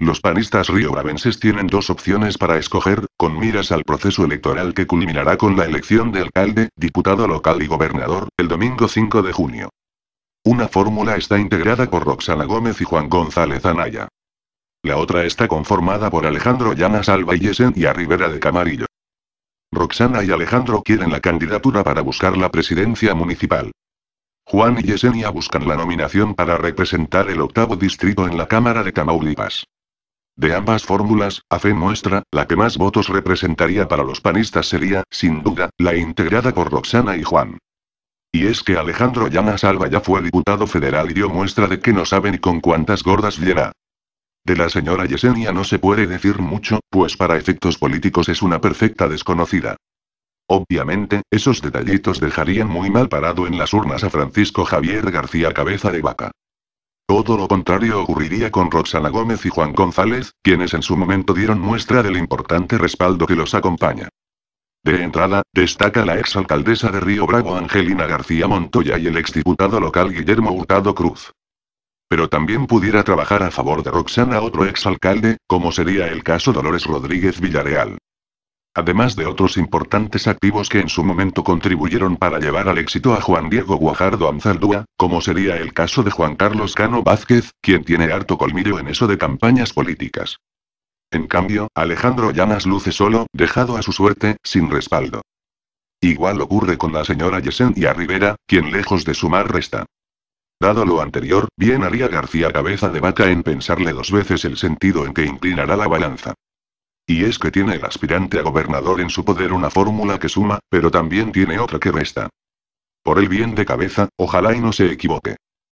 los panistas riobravenses tienen dos opciones para escoger, con miras al proceso electoral que culminará con la elección de alcalde, diputado local y gobernador, el domingo 5 de junio. Una fórmula está integrada por Roxana Gómez y Juan González Anaya. La otra está conformada por Alejandro Llanas Alba y Yesenia Rivera de Camarillo. Roxana y Alejandro quieren la candidatura para buscar la presidencia municipal. Juan y Yesenia buscan la nominación para representar el 8º distrito en la Cámara de Tamaulipas. De ambas fórmulas, a fe nuestra, la que más votos representaría para los panistas sería, sin duda, la integrada por Roxana y Juan. Y es que Alejandro Llanas Alba ya fue diputado federal y dio muestra de que no sabe ni con cuántas gordas llena. De la señora Yesenia no se puede decir mucho, pues para efectos políticos es una perfecta desconocida. Obviamente, esos detallitos dejarían muy mal parado en las urnas a Francisco Javier García Cabeza de Vaca. Todo lo contrario ocurriría con Roxana Gómez y Juan González, quienes en su momento dieron muestra del importante respaldo que los acompaña. De entrada, destaca la exalcaldesa de Río Bravo Angelina García Montoya y el exdiputado local Guillermo Hurtado Cruz. Pero también pudiera trabajar a favor de Roxana otro exalcalde, como sería el caso Dolores Rodríguez Villareal. Además de otros importantes activos que en su momento contribuyeron para llevar al éxito a Juan Diego Guajardo Anzaldúa, como sería el caso de Juan Carlos Cano Vázquez, quien tiene harto colmillo en eso de campañas políticas. En cambio, Alejandro Llanas luce solo, dejado a su suerte, sin respaldo. Igual ocurre con la señora Yesenia Rivera, quien lejos de sumar resta. Dado lo anterior, bien haría García Cabeza de Vaca en pensarle dos veces el sentido en que inclinará la balanza. Y es que tiene el aspirante a gobernador en su poder una fórmula que suma, pero también tiene otra que resta. Por el bien de Cabeza, ojalá y no se equivoque.